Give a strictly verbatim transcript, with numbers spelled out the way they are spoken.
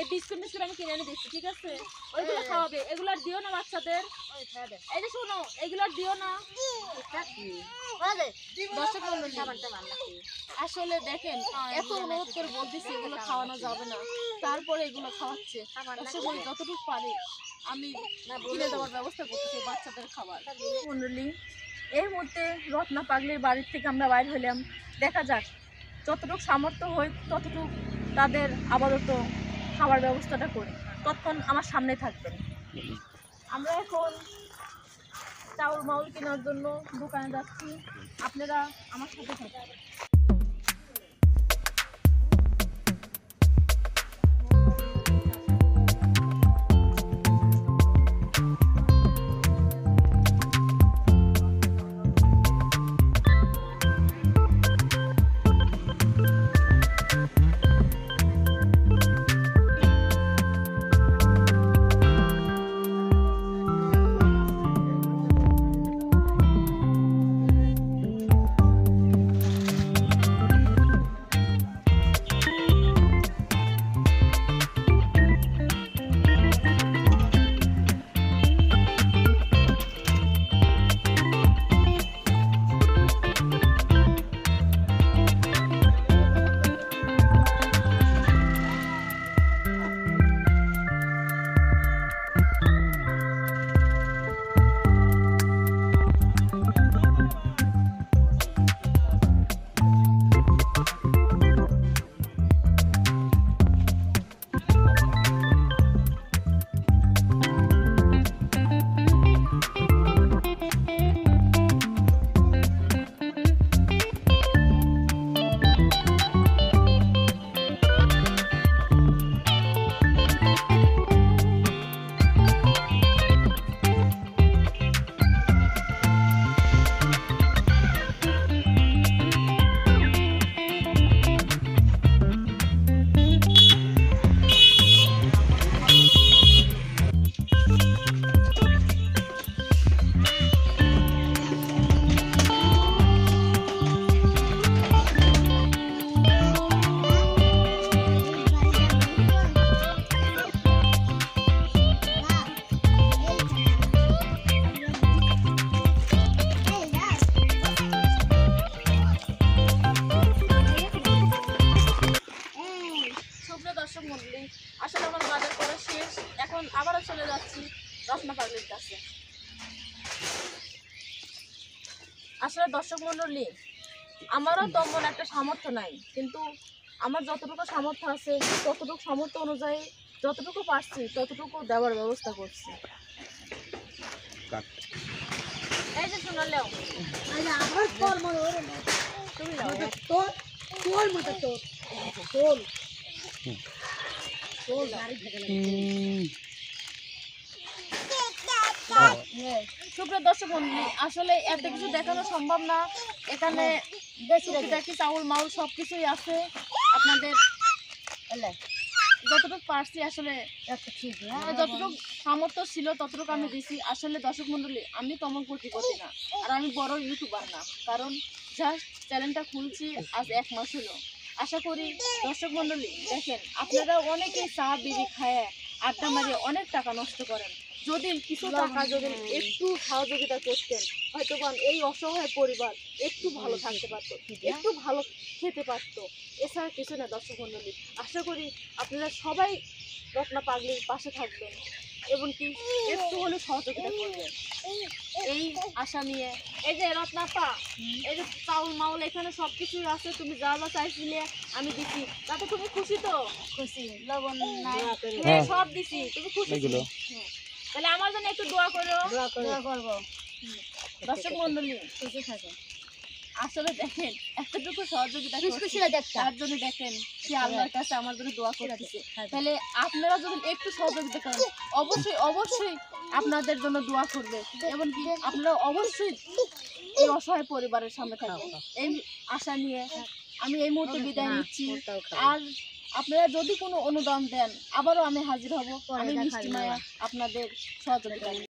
এই বিস্কুট মিস্কুট আমি কিনে এনে দিচ্ছি, ঠিক আছে? ওইগুলো খাওয়াবে, এগুলার দিও না বাচ্চাদের। এই যে শোনো, এগুলার দিও না। আসলে দেখেন, এত অনুরোধ করে বলতেছি এগুলো খাওয়ানো যাবে না, তারপরে এগুলো খাওয়াচ্ছে। যতটুকু পারি আমি কিনে দেওয়ার ব্যবস্থা করতেছি বাচ্চাদের খাবার। মন্ডলী, এই মুহূর্তে রত্না পাগলির বাড়ির থেকে আমরা বাইর হইলাম। দেখা যাক যতটুকু সামর্থ্য হয় ততটুকু তাদের আপাতত খাবার ব্যবস্থাটা করি। ততক্ষণ আমার সামনে থাকবেন। আমরা এখন চাউল মাউল কেনার জন্য দোকানে যাচ্ছি, আপনারা আমার সাথে থাকবেন। আসলে আমার বাজার করা শেষ, এখন আবারও চলে যাচ্ছি রত্না পাগলির কাছে। আসলে দর্শক মন্ডলী, আমারও তেমন একটা সামর্থ্য নাই, কিন্তু আমার যতটুকু সামর্থ্য আছে ততটুকু সামর্থ্য অনুযায়ী যতটুকু পারছি ততটুকু দেওয়ার ব্যবস্থা করছি। এই যে শোনালেও তুমি সুপ্রিয় দর্শক মন্ডলী, আসলে এত কিছু দেখানো সম্ভব না। এখানে চাউল মাউল সব কিছুই আছে। আপনাদের যতটুকু পারছি, আসলে যতটুকু সামর্থ্য ছিল ততটুকু আমি দিছি। আসলে দর্শক মন্ডলী, আমি তেমন প্রতিপত্তি না, আর আমি বড় ইউটিউবার না, কারণ জাস্ট চ্যানেলটা খুলছি আজ এক মাস হলো। আশা করি দর্শক মন্ডলী, দেখেন আপনারা অনেকেই চা বিড়ি খায় আড্ডা মারিয়ে অনেক টাকা নষ্ট করেন। যদি কিছু টাকা যদি একটু সহযোগিতা করতেন, হয়তো এই অসহায় পরিবার একটু ভালো থাকতে পারতো, একটু ভালো খেতে পারতো। এছাড়া কিছু না দর্শক মন্ডলী। আশা করি আপনারা সবাই রত্না পাগলির পাশে থাকবেন এবং কি একটু হলেও সহযোগিতা করবেন, এই আশা নিয়ে। এই যে রত্নাপা, এই যে চাউল মাউল এখানে সব কিছুই আছে, তুমি যা যা চাইছিলে আমি দিছি, তাতে তুমি খুশি তো? খুশি। লবণ নাই, হ্যাঁ সব দিছি, তুমি খুশি। তাহলে আমার জন্য একটু দোয়া করো। দোয়া করবো। দর্শক মন্ডলী, খুশি থাকো। আসলে দেখেন এতটুকু সহযোগিতা তার জন্য দেখেন সে আল্লাহর কাছে আমার জন্য দোয়া করতেছে। তাহলে আপনারা যদি একটু সহযোগিতা করেন অবশ্যই অবশ্যই আপনাদের জন্য দোয়া করবে, এবং আপনারা অবশ্যই এই অসহায় পরিবারের সামনে থাকবেন। এই আশা নিয়ে আমি এই মুহূর্তে বিদায় নিচ্ছি। আর আপনারা যদি কোনো অনুদান দেন আবারও আমি হাজির হব, আমি মিষ্টি মায়া আপনাদের সহযোগিতা।